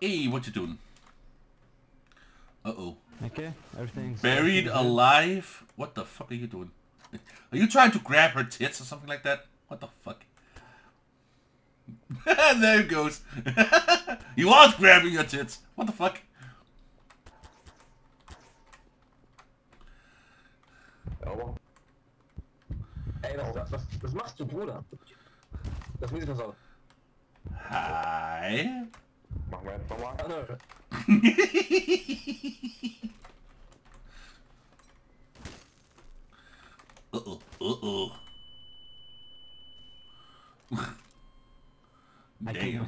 Hey, what you doing? Uh-oh. Okay, everything's... Buried alive? What the fuck are you doing? Are you trying to grab her tits or something like that? What the fuck? There it goes. You are grabbing your tits. What the fuck? Ey, was machst du, Bruder? Das muss ich noch sagen. Hi. Machen wir jetzt nochmal. Uh-oh, uh-oh. Damn.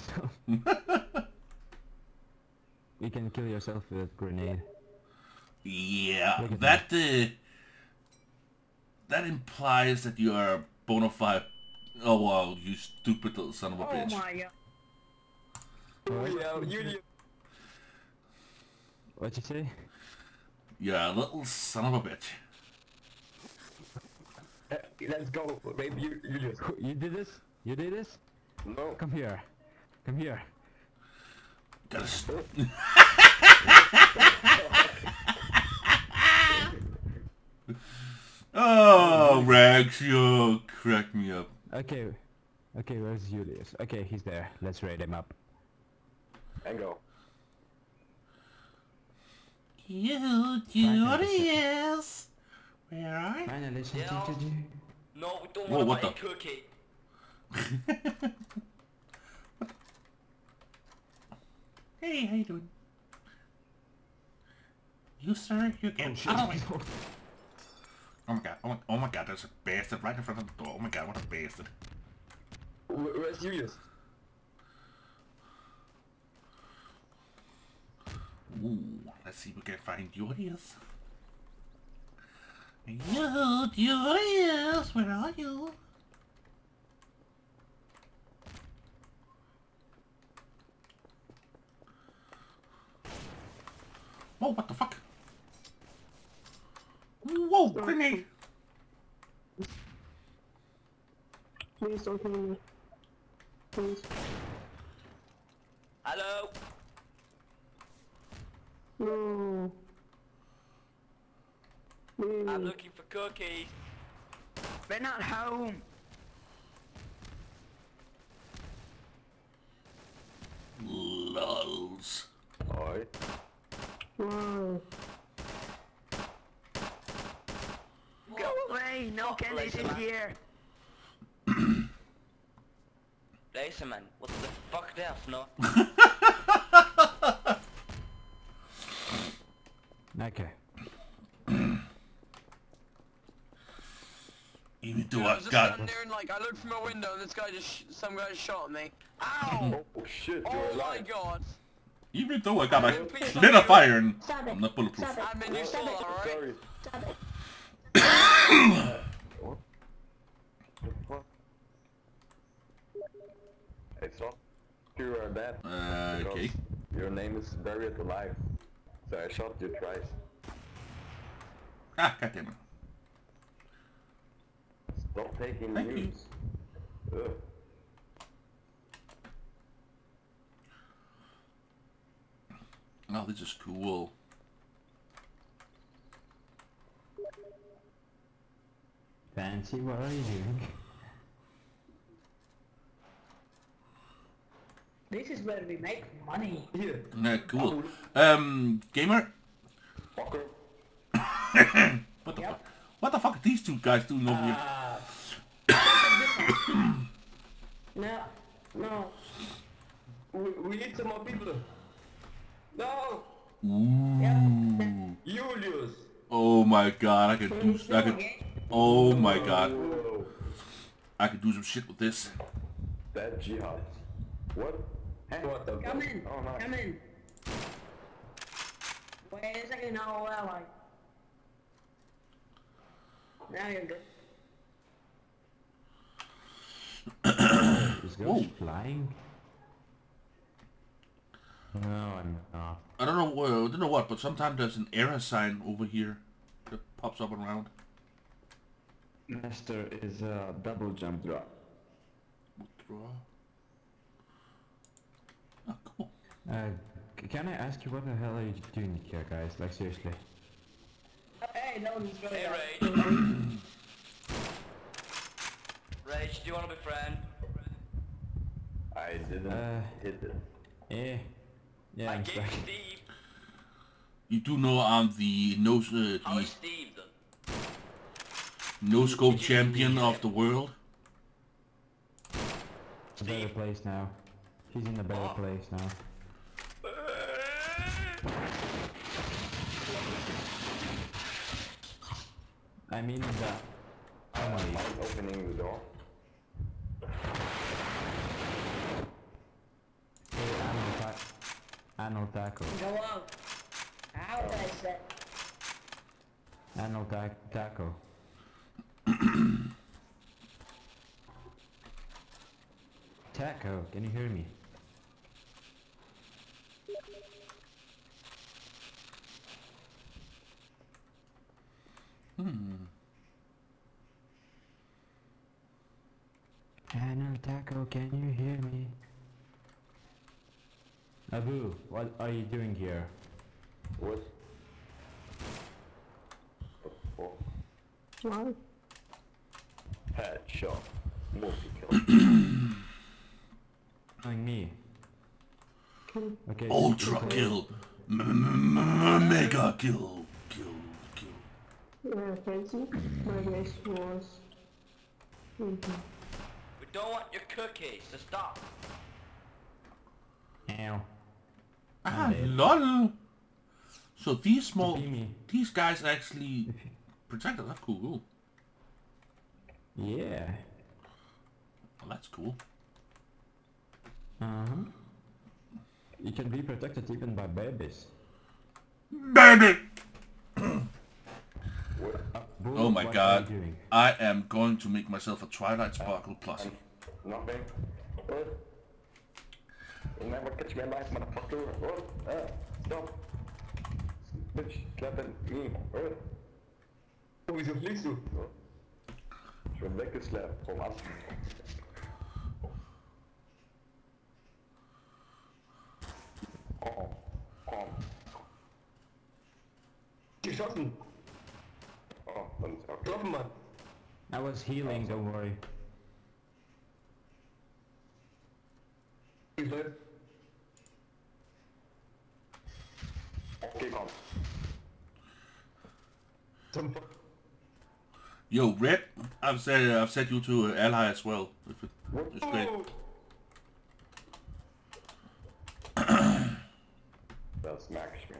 You can kill yourself with grenade. Yeah, that that implies that you are bona fide. Oh wow, you stupid little son of a bitch! Oh my god! Oh, yeah, you. What'd you say? You're a little son of a bitch. Let's go, baby. You did this. You did this. No. Come here. Come here. Oh, Rags, you crack me up. Okay. Okay, where's Julius? Okay, he's there. Let's raid him up. And go. You, Julius! Where are you? Finally, yeah. No, we don't want to buy a cookie. Hey, how you doing? You, sir, you can shut me. Oh my god, oh my god, there's a bastard right in front of the door. Oh my god, what a bastard. Where's Julius? Ooh, let's see if we can find Julius. Yo, Julius, where are you? Whoa, what the fuck? Whoa, grenade! Please don't kill me. Please. Hello? No. Please. I'm looking for cookies. They're not home. Lulz. Alright. Wow. Go away! No candies in here! Laserman, what the fuck there's no? Okay. Even though I've got... like, I looked from a window and this guy just... some guy shot at me. Ow! Oh shit, oh my god! Even though I got my lit a fire and I'm not bulletproof. I'm in your soul, alright? It's not you are dead. Okay. Your name is buried alive. So I shot you twice. Ah, goddamn it. Stop taking the news. Oh, this is cool. Fancy, what are you doing? This is where we make money. Yeah. No, cool. Gamer? Fucker. What the fuck? What the fuck are these two guys doing over here? No. We need some more people. No! Ooh. Julius! Oh my god, oh my god. I could do some shit with this. That jihad. What? Hey, what the come in! Oh, nice. Come in! Wait a second, now ally. Now you're good. This guy's flying? No, I'm not. I don't know what, but sometimes there's an error sign over here that pops up and around. Master is a double jump draw. What draw? Oh, cool. Can I ask you what the hell are you doing here, guys? Like, seriously. Hey, no one's really. Hey, Rage. Rage, do you want to be friend? I didn't hit it. Yeah. Yeah, I'm stuck. Steve. You do know I'm the no-scope champion of the world. A better place now. He's in a better place now. I mean that. I'm opening the door. Hey, anal tackle. Go on. How did I say? Anal tackle. Taco, can you hear me? Anal Taco, can you hear me? Abu, what are you doing here? What? What? Headshot. Multi-kill. Me. Okay, ultra kill. Mega kill. We don't want your cookies, so stop. Ow. Ah, lol. So these small, these guys actually protect us. That's cool. Yeah. Well, that's cool. You can be protected even by babies. Baby! Oh my god. I am going to make myself a Twilight Sparkle Plus. Nothing. You'll never catch me alive, motherfucker. Stop. Bitch, clap and clean. Who's your police? Rebecca slap from us. Geschossen! Oh, getroffen, Mann! I was healing, don't worry. Okay, come. Yo, Red, I've set you to ally as well. It's great. That smacks me.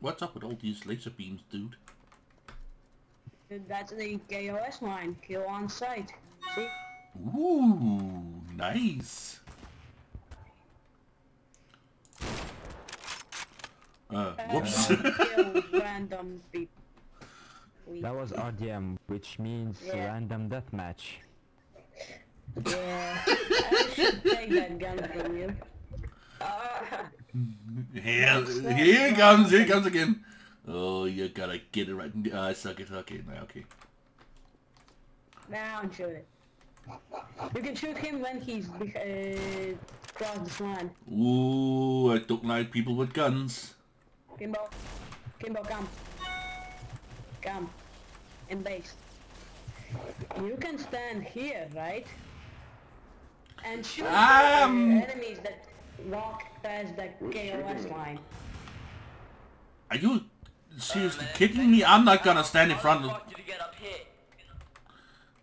What's up with all these laser beams, dude? That's the KOS line. Kill on sight. See? Ooh, nice. Whoops. Random people. That was RDM, which means random deathmatch. Yeah, I should take that gun from you. Here it comes again. Oh, you gotta get it right. I suck it. Okay, now, okay. Now I'm shooting. You can shoot him when he's crossed this line. Ooh, I don't like people with guns. Kimbo, Kimbo, come. Come. In base. You can stand here, right? And shoot enemies that walk past the KOS line. Are you seriously kidding me? I'm not gonna stand in front of...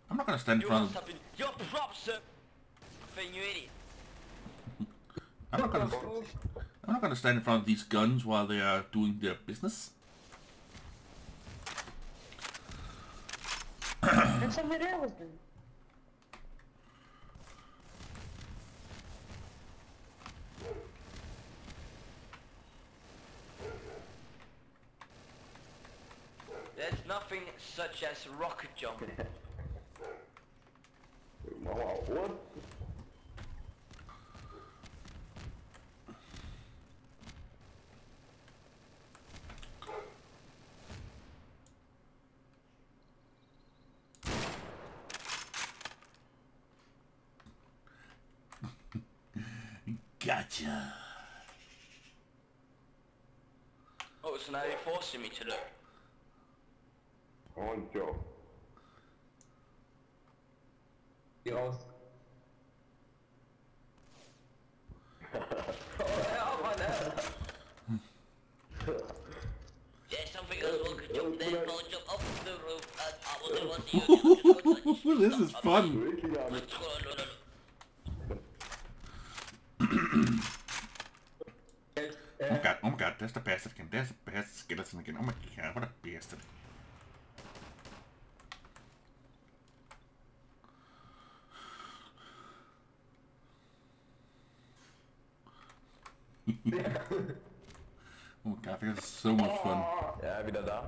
I'm not gonna stand in front of... I'm not gonna stand in front of these guns while they are doing their business. That's a video with them. There's nothing such as rocket jumping. What? Gotcha. Oh, so now you're forcing me to look. On job. You're on. This is fun. Oh my god, there's the bastard again, there's the bastard skeleton again, oh my god, what a bastard. Oh my god, this is so much fun. Ja, wieder da.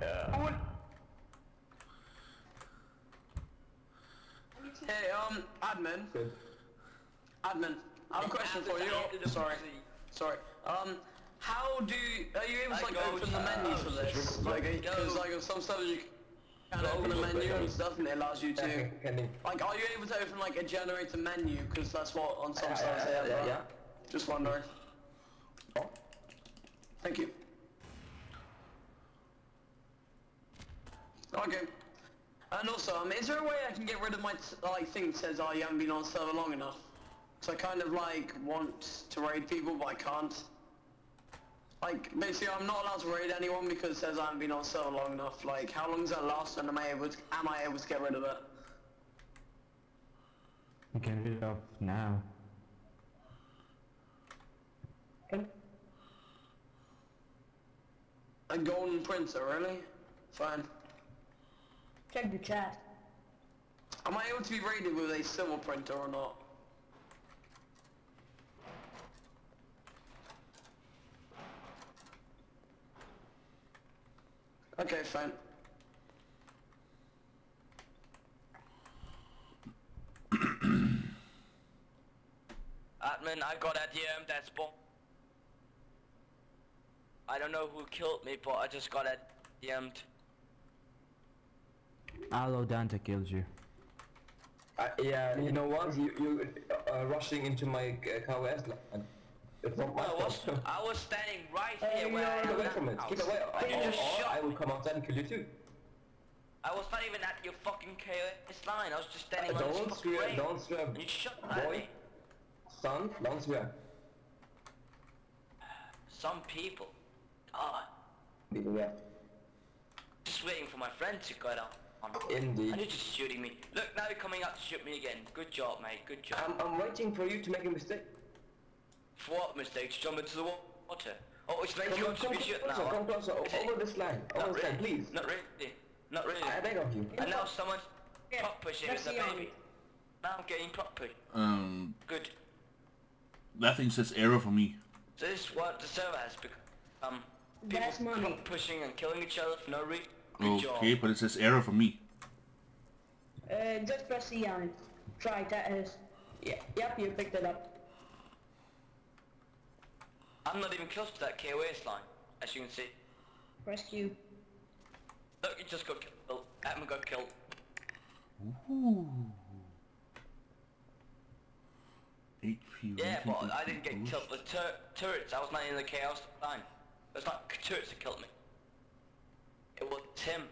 Ja. Cool. Hey, admin. Good. Admin, I have a question for you. Sorry. Sorry. How do are you able to like open the menu for this? Like, because like if some stuff you can open a menu and stuff, and it allows you to. Like, are you able to open like a generator menu? Because that's what on some sites they have. Yeah. Just wondering. Oh. Thank you. Okay. And also, is there a way I can get rid of my thing that says, oh, you haven't been on server long enough? So I kind of like want to raid people, but I can't. Like, basically, I'm not allowed to raid anyone because it says I haven't been on server long enough. Like, how long does that last, and am I able to get rid of it? You can get rid of it now. A golden printer, really? Fine. Check the chat. Am I able to be raided with a silver printer or not? Okay, fine. Admin, I got ADM, that's bull. I don't know who killed me, but I just got ADM'd. Alo Dante kills you. Yeah, you know what? You rushing into my KOS line. It's not my fault. I was standing right here where I was. Get away from it. Get away. I will come outside and kill you too. I was not even at your fucking KOS line. I was just standing on this fucking rail. Don't swear. You shot at me. Son, don't swear. Some people. God. Yeah. Just waiting for my friend to go down. Indeed. And you're just shooting me. Look, now you're coming up to shoot me again. Good job, mate. Good job. I'm waiting for you to make a mistake. For what mistake? To jump into the water? Oh, it's like you're to be shot now. Come closer. Over this line. Over this line, please. Not really. Not really. I beg of you. And now someone's prop pushing as a baby. Now I'm getting prop pushed. Good. That thing says error for me. So this is what the server has become. People prop pushing and killing each other for no reason. Okay, but it says error for me. Just press E on it. Try, that is. Yeah, yep, you picked it up. I'm not even close to that KOS line, as you can see. Press Q. Look, you just got killed. Adam got killed. Ooh. HP. Yeah, but I didn't get killed with turrets. I was not in the KOS line. It was not turrets that killed me. It was Tim.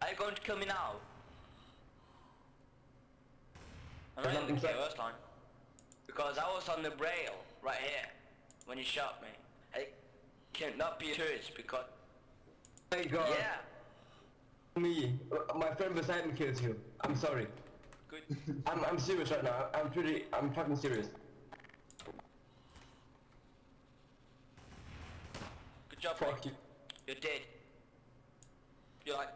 Are you going to kill me now? I'm not in the KOS line. Because I was on the rail right here when you shot me. I cannot be serious because... Oh my god. Yeah. Me. My friend beside me kills you. I'm sorry. Good. I'm serious right now. I'm fucking serious. Good job, fuck you. You're dead. You're like...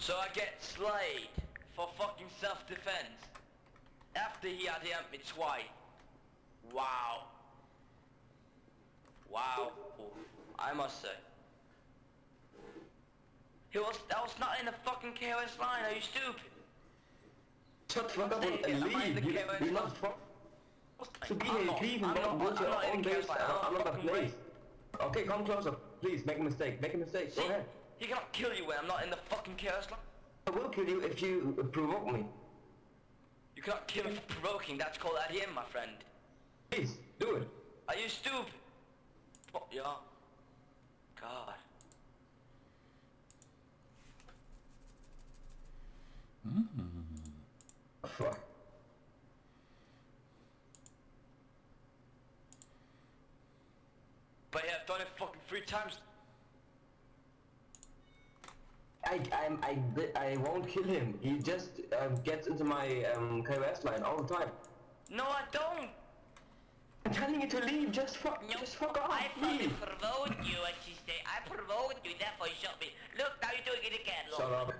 So I get slayed for fucking self-defense. After he ADM, it's Y. Wow. I must say. That was not in the fucking KOS line, are you stupid? Shut the fuck up and leave. You're not to be here, leave and don't build your own base. I'm not gonna play. Okay, come closer. Please, make a mistake. Make a mistake. Go ahead. He cannot kill you when I'm not in the fucking KOS line. I will kill you if you provoke me. You cannot kill me for provoking, that's called ADM, my friend. Please, do it. Are you stupid? Fuck yeah. God. Fuck. But yeah, I've done it fucking 3 times. I won't kill him. He just gets into my KOS line all the time. No, I don't. I'm telling you to leave. Just fuck off. I fucking provoked you, as you say. I provoked you. Therefore, you shot me. Look, now you're doing it again. Look. Shut up.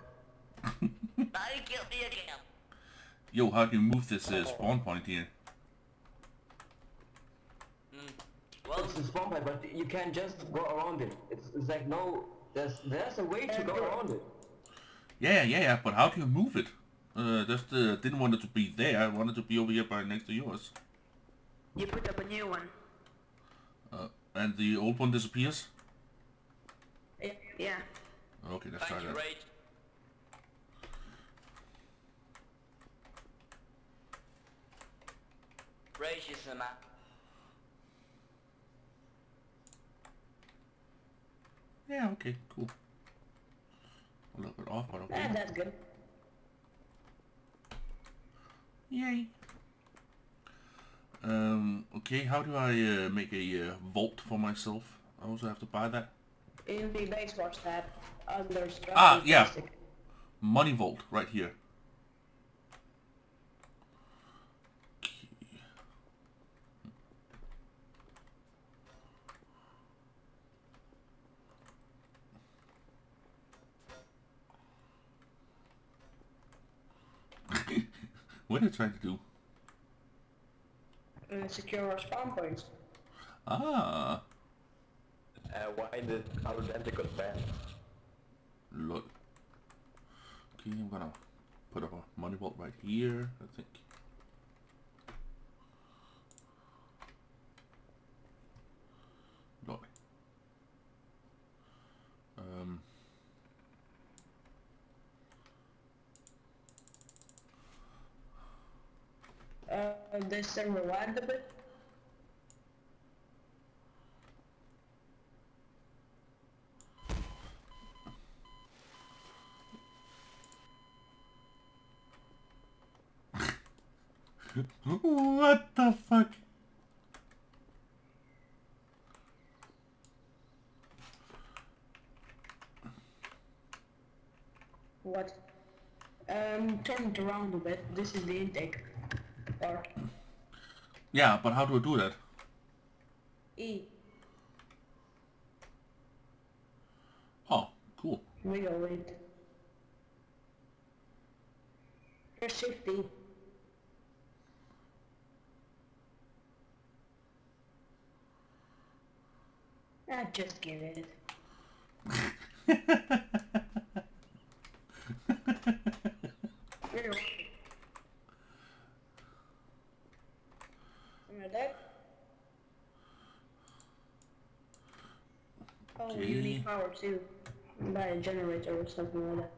Now you killed me again. Yo, how do you move this spawn point here? Well, it's a spawn point, but you can just go around it. It's like no. There's a way to go around it. Yeah, but how do you move it? Didn't want it to be there, I wanted to be over here by next to yours. You put up a new one. And the old one disappears? Yeah. Okay, let's try that. Rage. Rage is the map. Yeah, okay, cool. A little bit off, but okay. Yeah, that's good. Yay. Okay, how do I make a vault for myself? I also have to buy that. In the baseball tab, under structure. Ah, yeah. Plastic. Money vault, right here. What are you trying to do? Secure our spawn points. Ah. Why did our tentacles ban? Look. Okay, I'm gonna put up a money vault right here, I think. Look. This server wide a bit. What the fuck? What? Turn it around a bit. This is the intake. Yeah, but how do I do that? E. Oh, cool. Wait. Press Shift E. I just give it. Oh, you need power too. By a generator or something like that.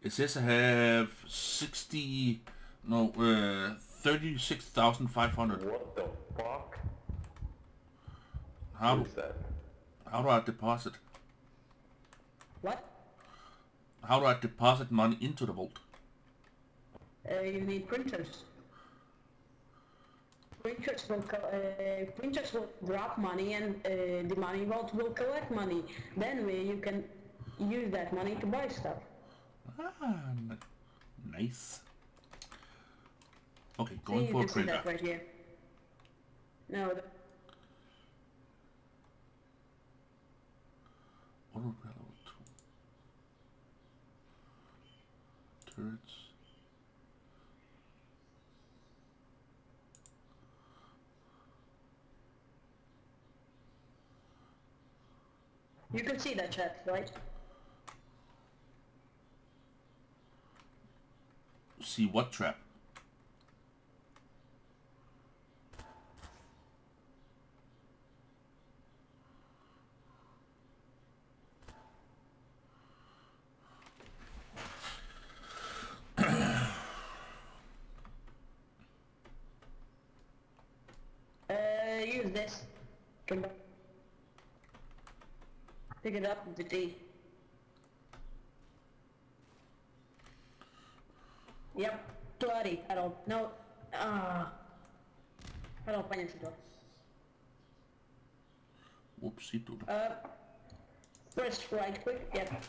It says I have 36,500. What the fuck? How is that? How do I deposit? What? How do I deposit money into the vault? You need printers. Printers will drop money, and the money vault will collect money. Then you can use that money to buy stuff. Ah, nice. Okay, going for a printer. That right here. No. Autopilot tool. Turrets. You can see that chat, right? See what trap? Use this. Come back. Pick it up with the D. Yep, bloody. I don't know. I don't find it to do. Whoopsie doodle. Press right quick. Yep.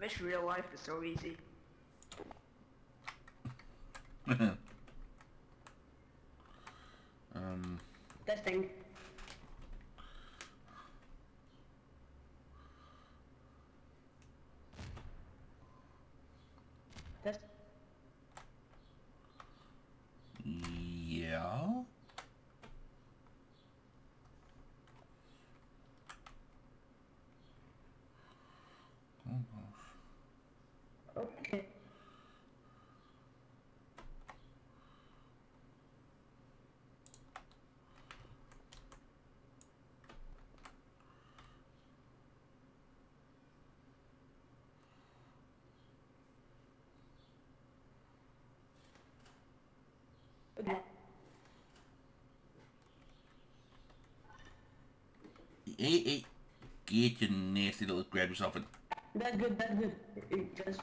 This real life is so easy. Testing. Test. Yeah. Okay. Hey, get your nasty little grab yourself and... That's good, that's good. It just...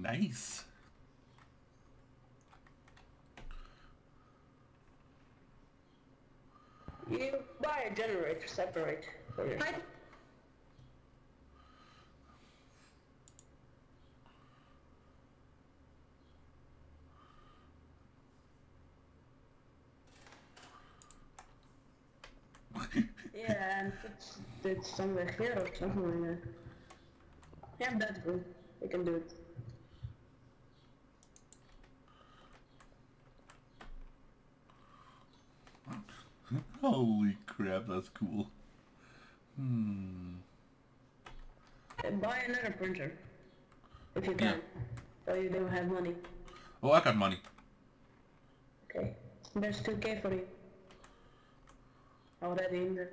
Nice. You buy a generator separate. Okay. Right? Yeah, and it's somewhere here or something like that. Yeah, that's good. We can do it. Holy crap, that's cool. Buy another printer. If you can. Yeah. Or you don't have money. Oh, I got money. Okay. There's 2K for you. Already in there.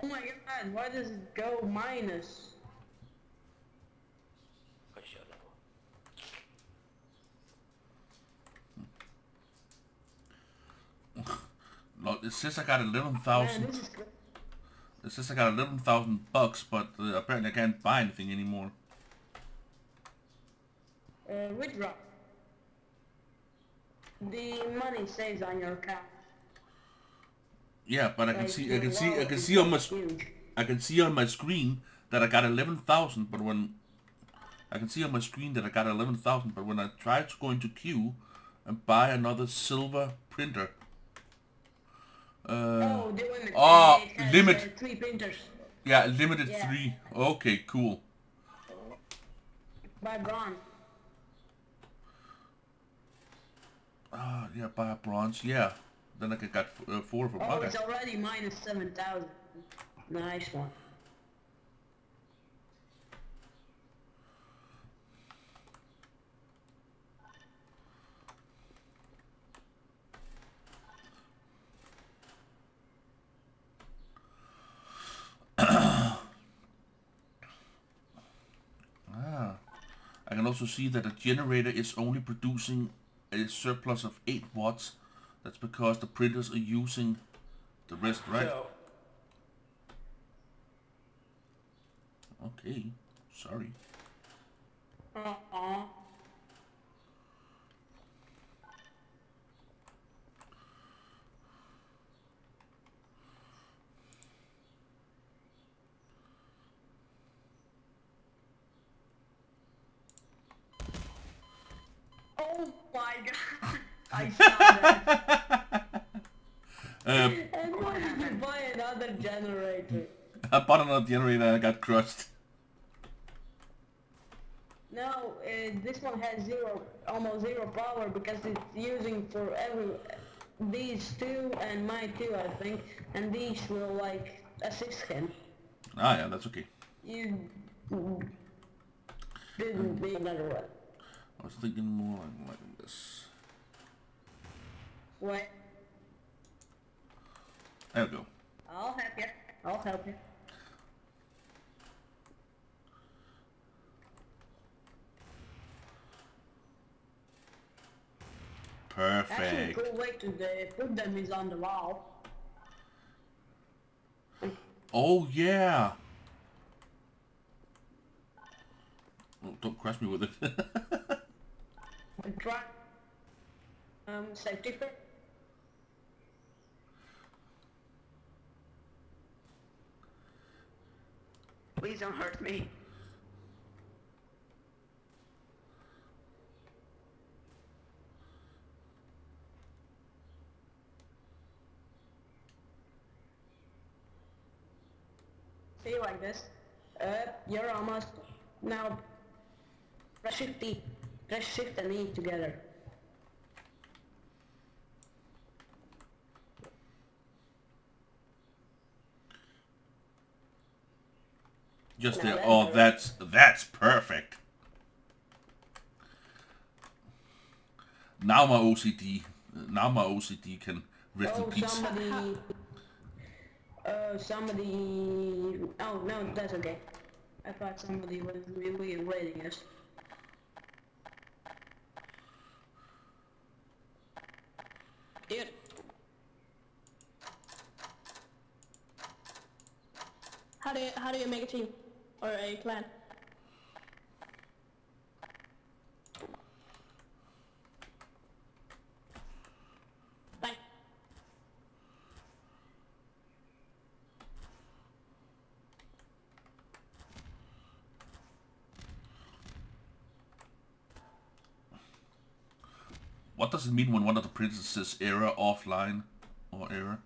Oh my god, why does it go minus? Look, it says I got 11,000. It says I got 11,000 bucks, but apparently I can't buy anything anymore. Withdraw. The money stays on your account. Yeah, but I can see, I can see on my, I can see on my screen that I got 11,000. But when I can see on my screen that I got 11,000, but when I tried to go into queue and buy another silver printer, limit 3 printers. Yeah, limited 3. Okay, cool. Buy bronze. Ah, yeah, buy a bronze. Yeah. Then I got 4 for bucket. Oh, it's already minus 7,000. Nice one. I can also see that the generator is only producing a surplus of 8 watts. That's because the printers are using the rest, right? So, okay, sorry. Oh my god! I saw that. And why did you buy another generator? I bought another generator and I got crushed. No, this one has almost zero power because it's using for these 2 and my 2, I think, and these will like assist him. Ah, yeah, that's okay. You didn't be another one. I was thinking more like this. What? There we go. I'll help you. I'll help you. Perfect. Actually, go wait till the food dummies on the wall. Oh yeah. Oh, don't crash me with it. Safety first. Please don't hurt me. See, like this. You're almost... Now... Press shift E. Press shift and E together. Just there. Oh, that's perfect. Now my OCD, can rest in peace. Somebody. Oh no, that's okay. I thought somebody was really waiting us. Dude. How do you make a team? Or a clan. Bye. What does it mean when one of the printers says error offline or error?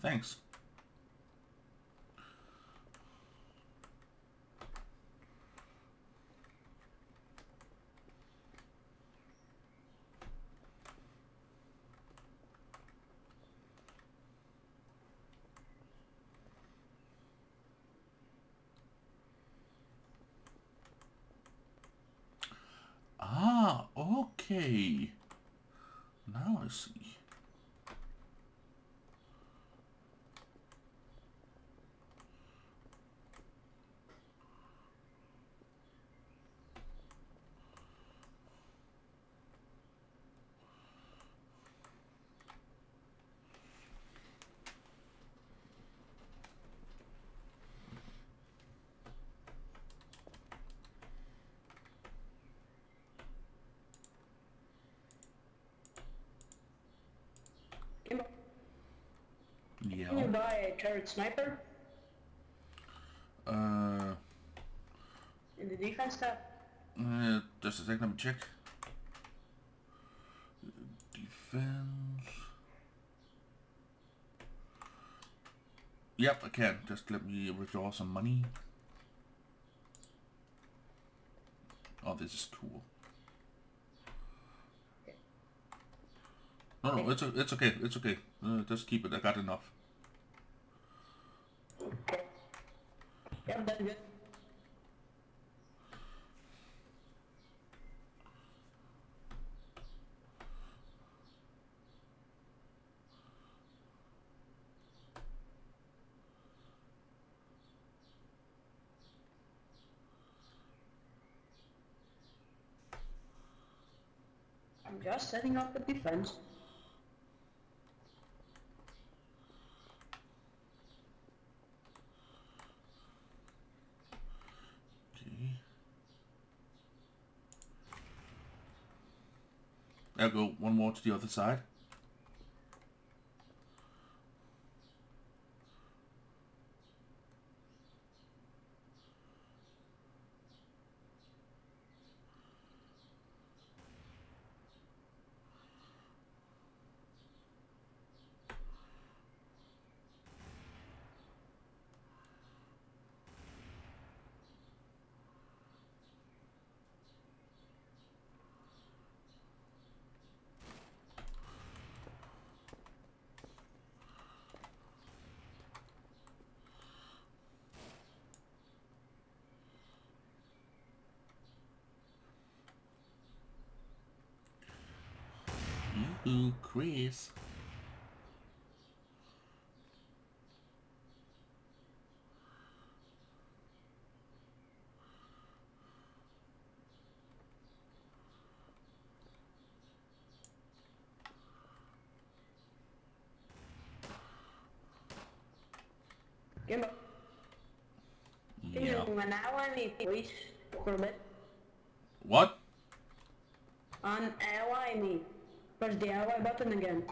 Thanks. Okay. Now I see. Can you buy a turret sniper? In the defense tab? Just a second, let me check. Defense. Yep, I can. Just let me withdraw some money. Oh, this is cool. No, it's okay, it's okay. Just keep it, I got enough. Yeah, that's good. I'm just setting up the defense. I'll go one more to the other side. Ooh, Chris. Yeah. What? An hour I need. Press the arrow button again.